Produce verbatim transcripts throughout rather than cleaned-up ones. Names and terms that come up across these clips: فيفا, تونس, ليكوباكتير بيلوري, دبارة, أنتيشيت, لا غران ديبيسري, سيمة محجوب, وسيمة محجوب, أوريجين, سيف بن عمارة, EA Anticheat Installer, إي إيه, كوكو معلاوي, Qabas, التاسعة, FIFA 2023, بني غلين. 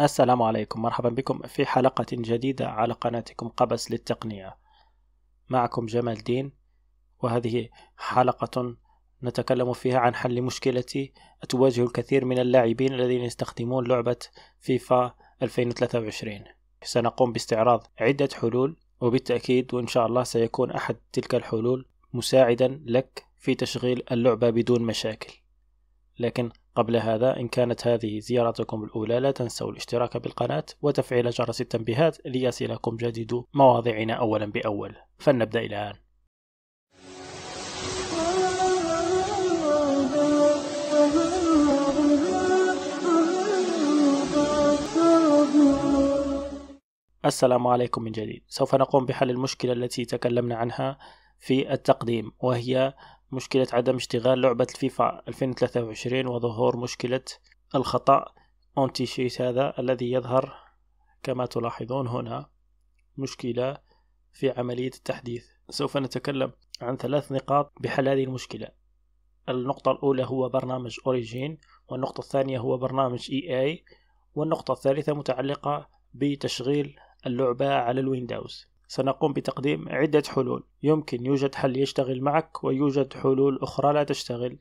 السلام عليكم، مرحبا بكم في حلقة جديدة على قناتكم قبس للتقنية. معكم جمال الدين، وهذه حلقة نتكلم فيها عن حل مشكلة تواجه الكثير من اللاعبين الذين يستخدمون لعبة فيفا ألفين وثلاثة وعشرين. سنقوم باستعراض عدة حلول، وبالتأكيد وإن شاء الله سيكون أحد تلك الحلول مساعدا لك في تشغيل اللعبة بدون مشاكل. لكن قبل هذا، إن كانت هذه زيارتكم الأولى، لا تنسوا الاشتراك بالقناة وتفعيل جرس التنبيهات ليصلكم جديد مواضيعنا أولا بأول. فلنبدأ الآن. السلام عليكم من جديد. سوف نقوم بحل المشكلة التي تكلمنا عنها في التقديم، وهي مشكلة عدم اشتغال لعبة الفيفا ألفين وثلاثة وعشرين وظهور مشكلة الخطأ أنتيشيت، هذا الذي يظهر كما تلاحظون هنا، مشكلة في عملية التحديث. سوف نتكلم عن ثلاث نقاط بحل هذه المشكلة. النقطة الأولى هو برنامج أوريجين، والنقطة الثانية هو برنامج إي إيه، والنقطة الثالثة متعلقة بتشغيل اللعبة على الويندوز. سنقوم بتقديم عدة حلول. يمكن يوجد حل يشتغل معك، ويوجد حلول أخرى لا تشتغل،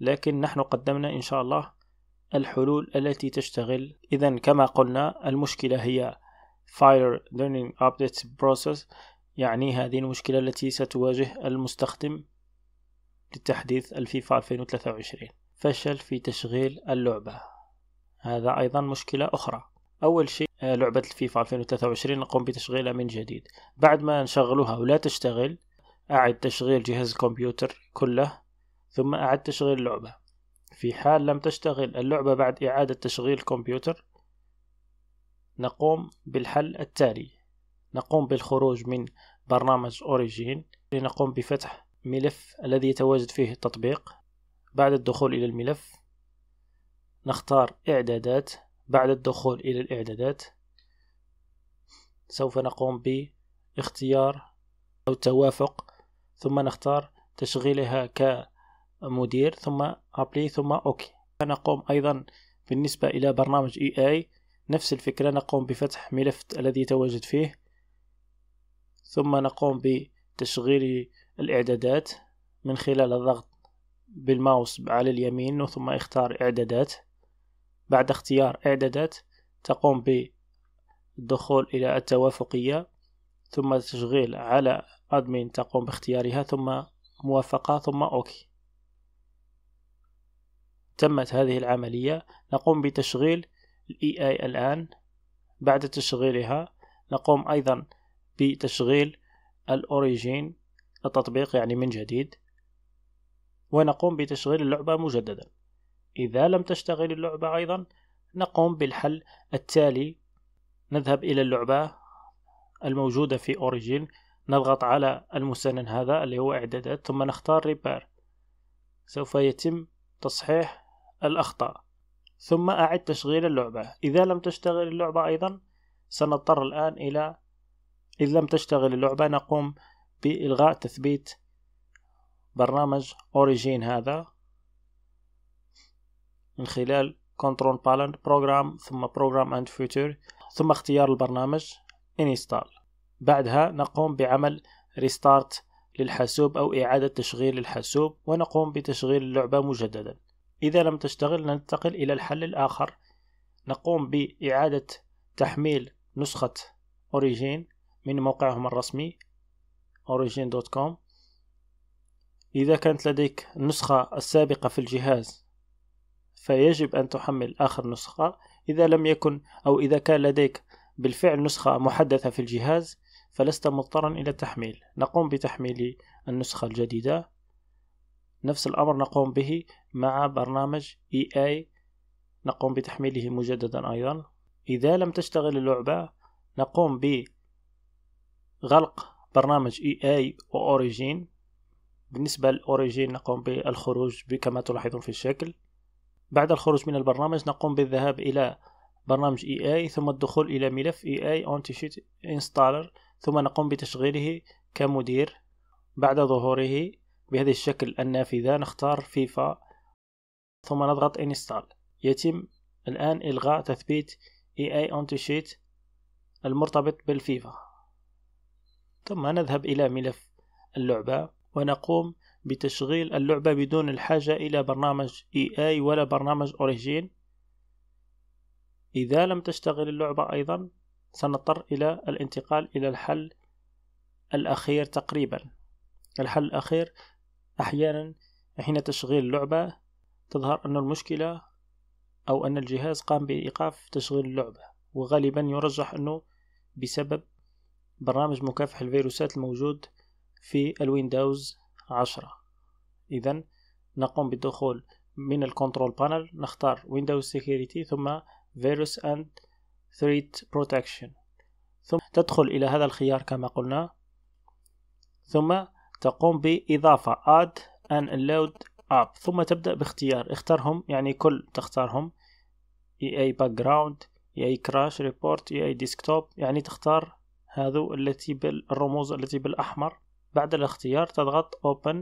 لكن نحن قدمنا إن شاء الله الحلول التي تشتغل. إذن كما قلنا، المشكلة هي Fire Learning Update Process، يعني هذه المشكلة التي ستواجه المستخدم لتحديث الفيفا ألفين وثلاثة وعشرين، فشل في تشغيل اللعبة. هذا أيضا مشكلة أخرى. أول شيء، لعبة الفيفا ألفين وثلاثة وعشرين نقوم بتشغيلها من جديد. بعد ما نشغلوها ولا تشتغل، أعد تشغيل جهاز الكمبيوتر كله، ثم أعد تشغيل اللعبة. في حال لم تشتغل اللعبة بعد إعادة تشغيل الكمبيوتر، نقوم بالحل التالي. نقوم بالخروج من برنامج أوريجين، لنقوم بفتح ملف الذي يتواجد فيه التطبيق. بعد الدخول إلى الملف، نختار إعدادات. بعد الدخول إلى الإعدادات، سوف نقوم باختيار أو توافق، ثم نختار تشغيلها كمدير، ثم أبلي، ثم أوكي. نقوم أيضا بالنسبة إلى برنامج إي إيه نفس الفكرة. نقوم بفتح ملف الذي يتواجد فيه، ثم نقوم بتشغيل الإعدادات من خلال الضغط بالماوس على اليمين، ثم اختار إعدادات. بعد اختيار إعدادات، تقوم بالدخول إلى التوافقية، ثم تشغيل على أدمين، تقوم باختيارها، ثم موافقة، ثم أوكي. تمت هذه العملية. نقوم بتشغيل الإي إيه الآن. بعد تشغيلها، نقوم أيضا بتشغيل الأوريجين التطبيق يعني من جديد، ونقوم بتشغيل اللعبة مجددا. إذا لم تشتغل اللعبة أيضا، نقوم بالحل التالي. نذهب إلى اللعبة الموجودة في أوريجين، نضغط على المسنن هذا اللي هو إعدادات، ثم نختار ريبير. سوف يتم تصحيح الأخطاء، ثم أعد تشغيل اللعبة. إذا لم تشتغل اللعبة أيضا، سنضطر الآن إلى إذا لم تشتغل اللعبة نقوم بإلغاء تثبيت برنامج أوريجين هذا من خلال Control Parent Program، ثم Program and Future، ثم اختيار البرنامج Install. بعدها نقوم بعمل Restart للحاسوب أو إعادة تشغيل الحاسوب، ونقوم بتشغيل اللعبة مجددا. إذا لم تشتغل، ننتقل إلى الحل الآخر. نقوم بإعادة تحميل نسخة Origin من موقعهم الرسمي أوريجين دوت كوم. إذا كانت لديك النسخة السابقة في الجهاز، فيجب أن تحمل آخر نسخة. إذا لم يكن، أو إذا كان لديك بالفعل نسخة محدثة في الجهاز، فلست مضطرا إلى التحميل. نقوم بتحميل النسخة الجديدة. نفس الأمر نقوم به مع برنامج إي إيه، نقوم بتحميله مجددا أيضا. إذا لم تشتغل اللعبة، نقوم بغلق برنامج إي إيه وأوريجين. بالنسبة لأوريجين، نقوم بالخروج كما تلاحظون في الشكل. بعد الخروج من البرنامج، نقوم بالذهاب إلى برنامج إي إيه، ثم الدخول إلى ملف إي إيه Anticheat Installer، ثم نقوم بتشغيله كمدير. بعد ظهوره بهذا الشكل النافذة، نختار فيفا، ثم نضغط Install. يتم الآن إلغاء تثبيت إي إيه Anticheat المرتبط بالفيفا، ثم نذهب إلى ملف اللعبة ونقوم بتشغيل اللعبة بدون الحاجة إلى برنامج إي إيه ولا برنامج أوريجين. إذا لم تشتغل اللعبة أيضا سنضطر إلى الانتقال إلى الحل الأخير تقريبا. الحل الأخير أحيانا حين تشغيل اللعبة تظهر أن المشكلة أو أن الجهاز قام بإيقاف تشغيل اللعبة، وغالبا يرجح أنه بسبب برنامج مكافحة الفيروسات الموجود في الويندوز عشرة. إذا نقوم بالدخول من الكنترول بانل، نختار ويندوز سيكيورتي ثم فيروس اند ثريت بروتكشن، ثم تدخل إلى هذا الخيار كما قلنا، ثم تقوم بإضافة add and load up، ثم تبدأ باختيار، اختارهم يعني كل تختارهم إي إيه background، إي إيه crash report، إي إيه desktop، يعني تختار هذو التي بالرموز التي بالأحمر. بعد الاختيار تضغط open،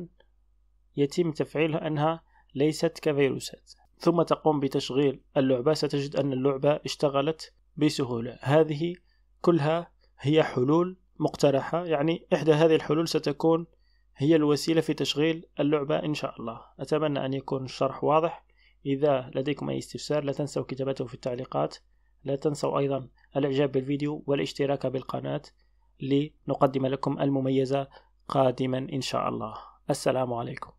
يتم تفعيلها أنها ليست كفيروسات، ثم تقوم بتشغيل اللعبة. ستجد أن اللعبة اشتغلت بسهولة. هذه كلها هي حلول مقترحة، يعني إحدى هذه الحلول ستكون هي الوسيلة في تشغيل اللعبة إن شاء الله. أتمنى أن يكون الشرح واضح. إذا لديكم أي استفسار لا تنسوا كتابته في التعليقات. لا تنسوا أيضا الإعجاب بالفيديو والاشتراك بالقناة لنقدم لكم المميزة قادما إن شاء الله. السلام عليكم.